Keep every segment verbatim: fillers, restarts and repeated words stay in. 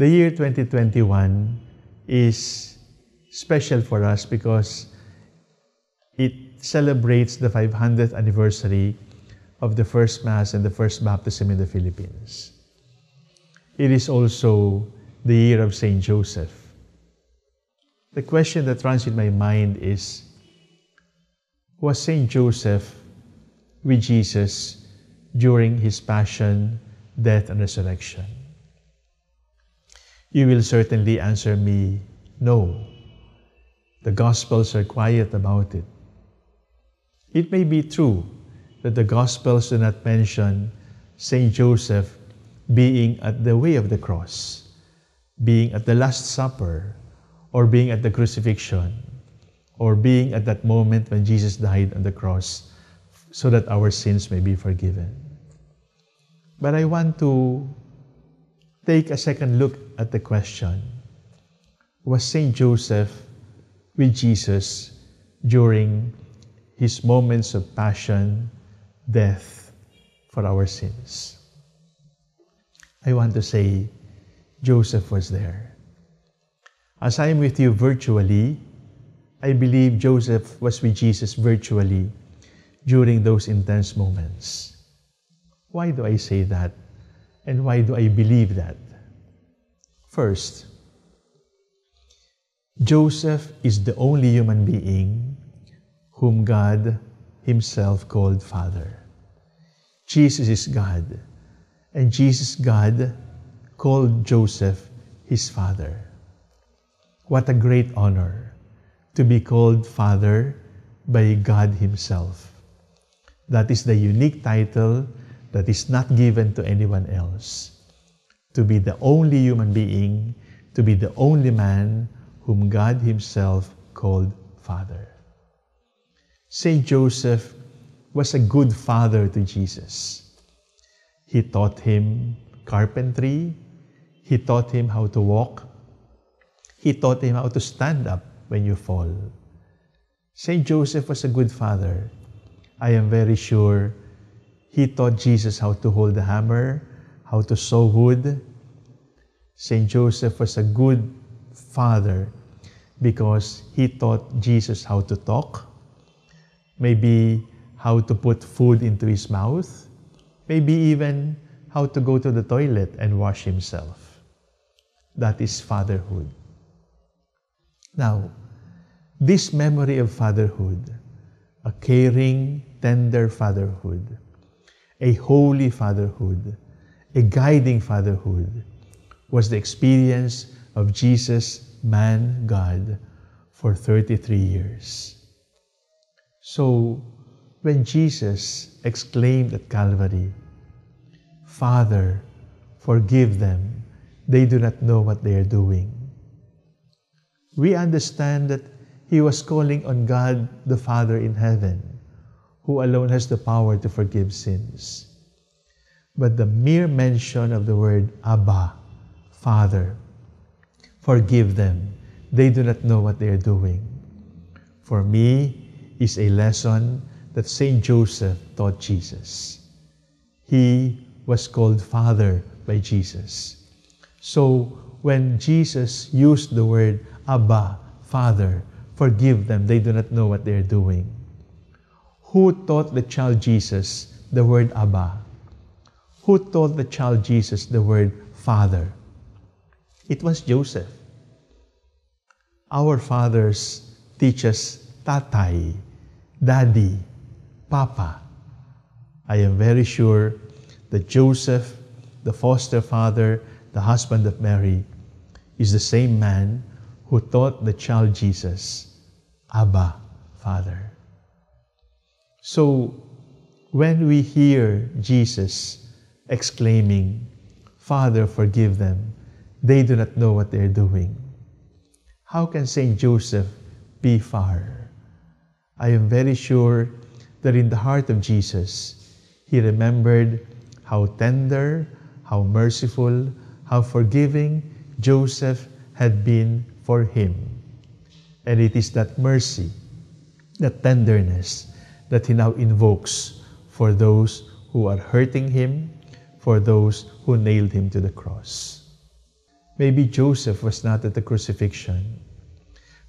The year twenty twenty-one is special for us because it celebrates the five hundredth anniversary of the first Mass and the first baptism in the Philippines. It is also the year of Saint Joseph. The question that runs in my mind is, was Saint Joseph with Jesus during his passion, death, and resurrection? You will certainly answer me, no. The Gospels are quiet about it. It may be true that the Gospels do not mention Saint Joseph being at the way of the cross, being at the Last Supper, or being at the crucifixion, or being at that moment when Jesus died on the cross so that our sins may be forgiven. But I want to take a second look at the question, was Saint Joseph with Jesus during his moments of passion, death for our sins? I want to say, Joseph was there. As I am with you virtually, I believe Joseph was with Jesus virtually during those intense moments. Why do I say that? And why do I believe that? First, Joseph is the only human being whom God Himself called Father. Jesus is God, and Jesus, God, called Joseph His Father. What a great honor to be called Father by God Himself. That is the unique title that is not given to anyone else. To be the only human being, to be the only man whom God Himself called Father. Saint Joseph was a good father to Jesus. He taught him carpentry. He taught him how to walk. He taught him how to stand up when you fall. Saint Joseph was a good father. I am very sure he taught Jesus how to hold the hammer, how to saw wood. Saint Joseph was a good father because he taught Jesus how to talk, maybe how to put food into his mouth, maybe even how to go to the toilet and wash himself. That is fatherhood. Now, this memory of fatherhood, a caring, tender fatherhood, a holy fatherhood, a guiding fatherhood, was the experience of Jesus, man, God, for thirty-three years. So, when Jesus exclaimed at Calvary, "Father, forgive them, they do not know what they are doing," we understand that He was calling on God the Father in heaven, who alone has the power to forgive sins. But the mere mention of the word Abba, Father, forgive them, they do not know what they are doing, for me is a lesson that Saint Joseph taught Jesus. He was called Father by Jesus. So when Jesus used the word Abba, Father, forgive them, they do not know what they are doing, who taught the child Jesus the word Abba? Who taught the child Jesus the word Father? It was Joseph. Our fathers teach us tatay, daddy, papa. I am very sure that Joseph, the foster father, the husband of Mary, is the same man who taught the child Jesus, Abba, Father. So, when we hear Jesus exclaiming, "Father, forgive them, they do not know what they are doing," how can Saint Joseph be far? I am very sure that in the heart of Jesus, he remembered how tender, how merciful, how forgiving Joseph had been for him. And it is that mercy, that tenderness, that he now invokes for those who are hurting him, for those who nailed him to the cross. Maybe Joseph was not at the crucifixion,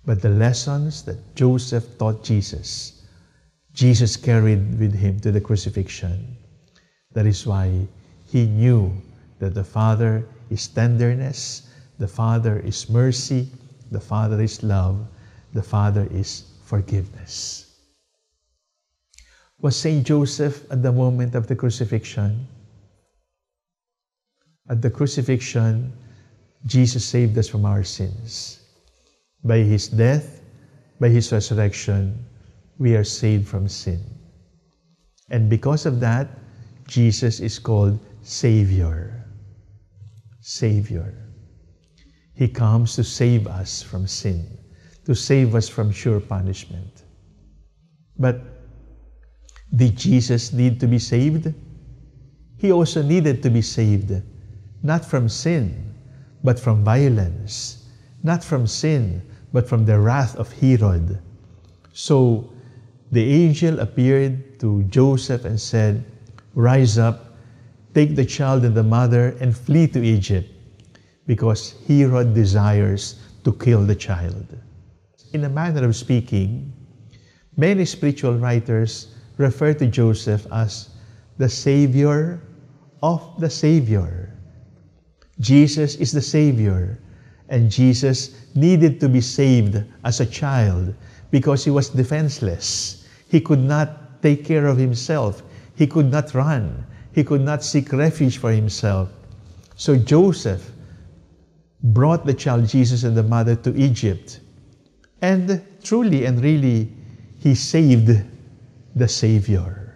but the lessons that Joseph taught Jesus, Jesus carried with him to the crucifixion. That is why he knew that the Father is tenderness, the Father is mercy, the Father is love, the Father is forgiveness. Was Saint Joseph at the moment of the crucifixion? At the crucifixion, Jesus saved us from our sins. By His death, by His resurrection, we are saved from sin. And because of that, Jesus is called Savior. Savior. He comes to save us from sin, to save us from sure punishment. But did Jesus need to be saved? He also needed to be saved, not from sin, but from violence, not from sin, but from the wrath of Herod. So the angel appeared to Joseph and said, "Rise up, take the child and the mother, and flee to Egypt, because Herod desires to kill the child." In a manner of speaking, many spiritual writers refer to Joseph as the Savior of the Savior. Jesus is the Savior, and Jesus needed to be saved as a child because he was defenseless. He could not take care of himself. He could not run. He could not seek refuge for himself. So Joseph brought the child Jesus and the mother to Egypt. And truly and really, he saved the Savior.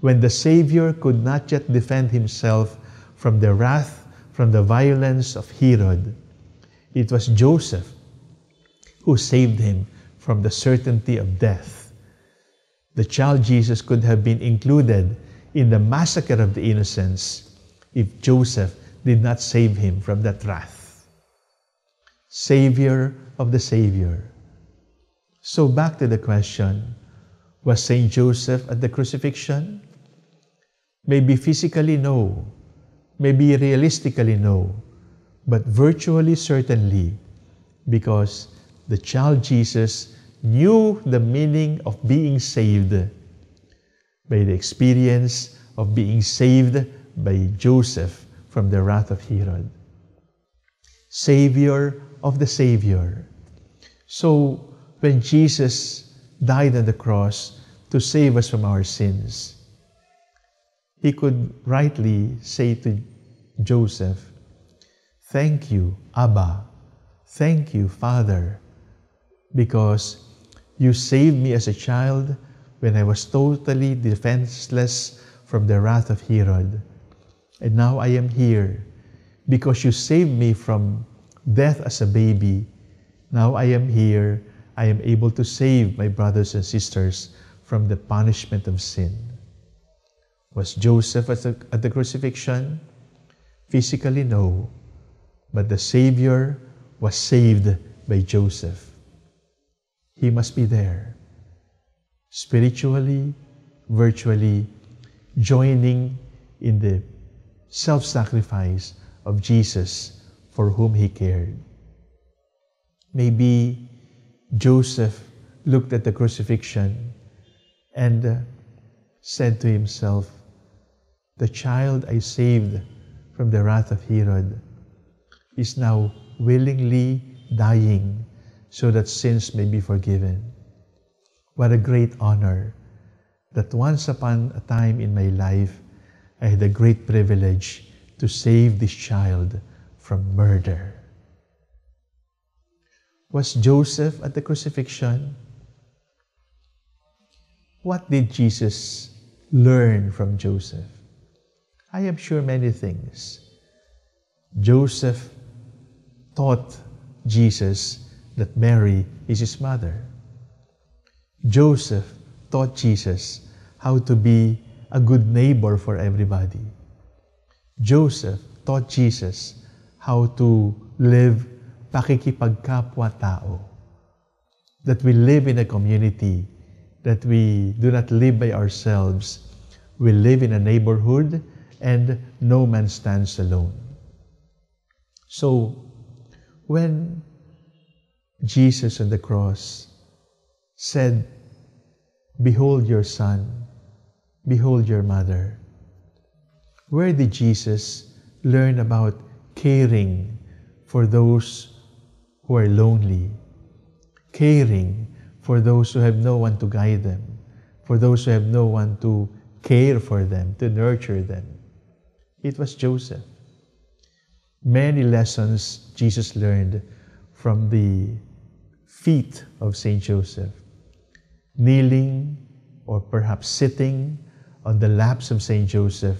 When the Savior could not yet defend himself from the wrath, from the violence of Herod, it was Joseph who saved him from the certainty of death. The child Jesus could have been included in the massacre of the innocents if Joseph did not save him from that wrath. Savior of the Savior. So back to the question, was Saint Joseph at the crucifixion? Maybe physically, no. Maybe realistically, no. But virtually, certainly, because the child Jesus knew the meaning of being saved by the experience of being saved by Joseph from the wrath of Herod. Savior of the Savior. So when Jesus died on the cross to save us from our sins, he could rightly say to Joseph, "Thank you, Abba. Thank you, Father, because you saved me as a child when I was totally defenseless from the wrath of Herod. And now I am here because you saved me from death as a baby. Now I am here. I am able to save my brothers and sisters from the punishment of sin." Was Joseph at the, at the crucifixion? Physically, no. But the Savior was saved by Joseph. He must be there, spiritually, virtually, joining in the self-sacrifice of Jesus for whom he cared. Maybe Joseph looked at the crucifixion and said to himself, "The child I saved from the wrath of Herod is now willingly dying so that sins may be forgiven. What a great honor that once upon a time in my life, I had the great privilege to save this child from murder." Was Joseph at the crucifixion? What did Jesus learn from Joseph? I am sure many things. Joseph taught Jesus that Mary is his mother. Joseph taught Jesus how to be a good neighbor for everybody. Joseph taught Jesus how to live Pakikipagkapwa tao, that we live in a community, that we do not live by ourselves. We live in a neighborhood and no man stands alone. So when Jesus on the cross said, "Behold your son, behold your mother," where did Jesus learn about caring for those who are lonely, caring for those who have no one to guide them, for those who have no one to care for them, to nurture them? It was Joseph. Many lessons Jesus learned from the feet of Saint Joseph, kneeling or perhaps sitting on the laps of Saint Joseph.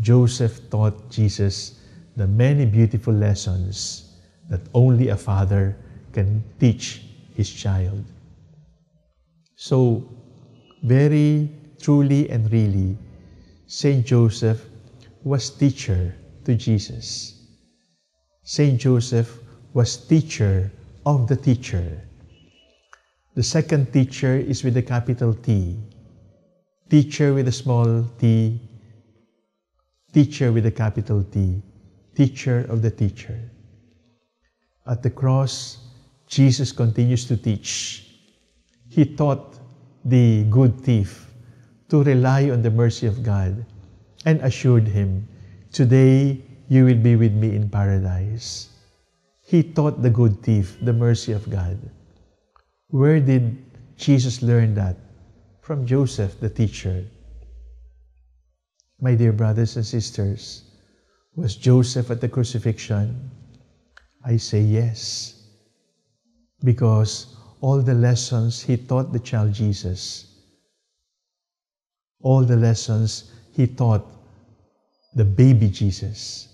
Joseph taught Jesus the many beautiful lessons that only a father can teach his child. So very truly and really, Saint Joseph was teacher to Jesus. Saint Joseph was teacher of the teacher. The second teacher is with a capital T, teacher with a small t, teacher with a capital T, teacher of the teacher. At the cross, Jesus continues to teach. He taught the good thief to rely on the mercy of God and assured him, "Today you will be with me in paradise." He taught the good thief the mercy of God. Where did Jesus learn that? From Joseph, the teacher. My dear brothers and sisters, was Joseph at the crucifixion? I say yes, because all the lessons he taught the child Jesus, all the lessons he taught the baby Jesus,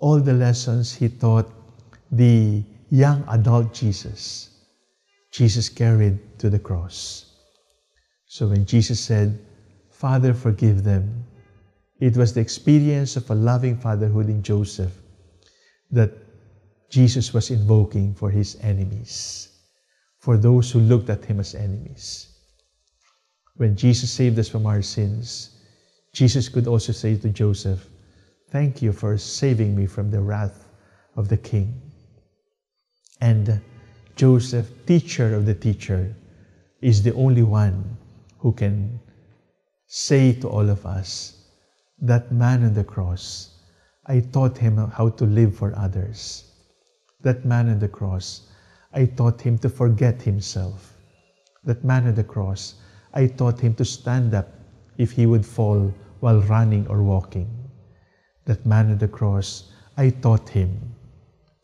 all the lessons he taught the young adult Jesus, Jesus carried to the cross. So when Jesus said, "Father, forgive them," it was the experience of a loving fatherhood in Joseph that Jesus was invoking for his enemies, for those who looked at him as enemies. When Jesus saved us from our sins, Jesus could also say to Joseph, "Thank you for saving me from the wrath of the king." And Joseph, teacher of the teacher, is the only one who can say to all of us, "That man on the cross, I taught him how to live for others. That man on the cross, I taught him to forget himself. That man on the cross, I taught him to stand up if he would fall while running or walking. That man on the cross, I taught him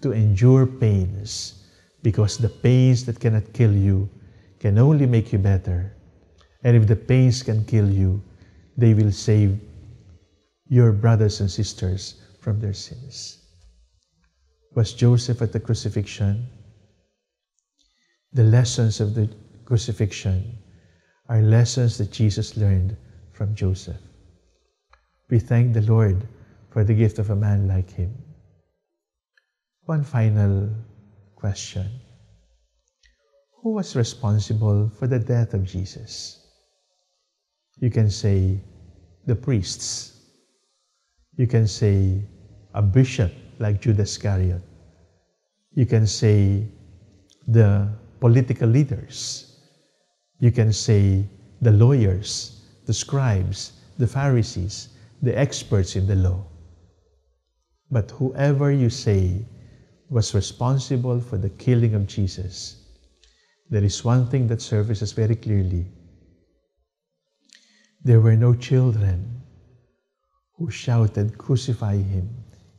to endure pains, because the pains that cannot kill you can only make you better. And if the pains can kill you, they will save your brothers and sisters from their sins." Was Joseph at the crucifixion? The lessons of the crucifixion are lessons that Jesus learned from Joseph. We thank the Lord for the gift of a man like him. One final question. Who was responsible for the death of Jesus? You can say the priests. You can say a bishop like Judas Iscariot. You can say the political leaders. You can say the lawyers, the scribes, the Pharisees, the experts in the law. But whoever you say was responsible for the killing of Jesus, there is one thing that surfaces very clearly. There were no children who shouted, "Crucify him,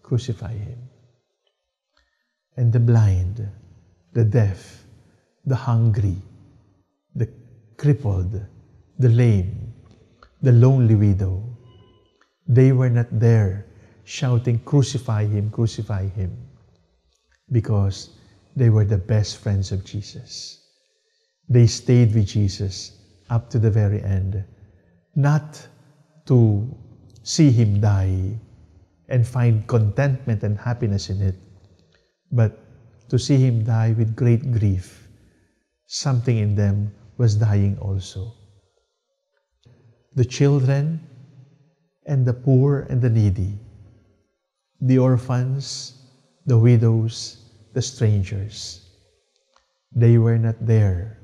crucify him." And the blind, the deaf, the hungry, the crippled, the lame, the lonely widow, they were not there shouting, "Crucify him, crucify him," because they were the best friends of Jesus. They stayed with Jesus up to the very end, not to see him die and find contentment and happiness in it, but to see him die with great grief. Something in them was dying also. The children and the poor and the needy, the orphans, the widows, the strangers. They were not there.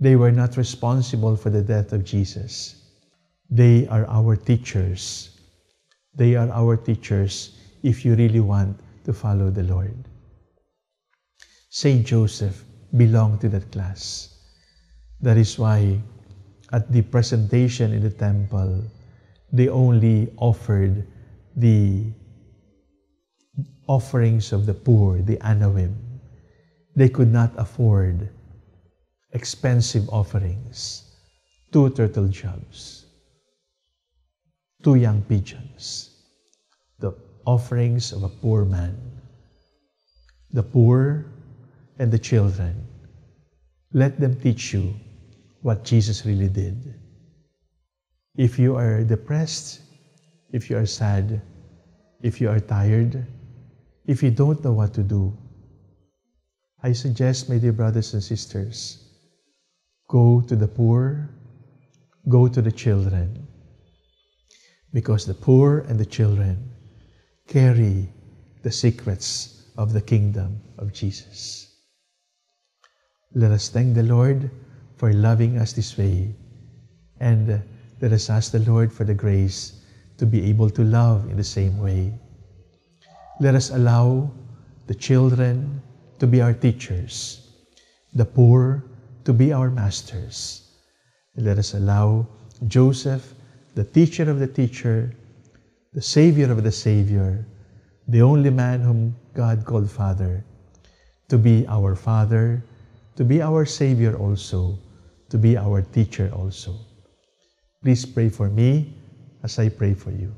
They were not responsible for the death of Jesus. They are our teachers. They are our teachers if you really want to follow the Lord. Saint Joseph belonged to that class. That is why at the presentation in the temple, they only offered the offerings of the poor, the anawim. They could not afford expensive offerings, two turtle doves, two young pigeons, the offerings of a poor man. The poor and the children, let them teach you what Jesus really did. If you are depressed, if you are sad, if you are tired, if you don't know what to do, I suggest, my dear brothers and sisters, go to the poor, go to the children, because the poor and the children carry the secrets of the kingdom of Jesus. Let us thank the Lord for loving us this way, and let us ask the Lord for the grace to be able to love in the same way. Let us allow the children to be our teachers, the poor to be our masters. Let us allow Joseph, the teacher of the teacher, the Savior of the Savior, the only man whom God called Father, to be our Father, to be our Savior also, to be our teacher also. Please pray for me as I pray for you.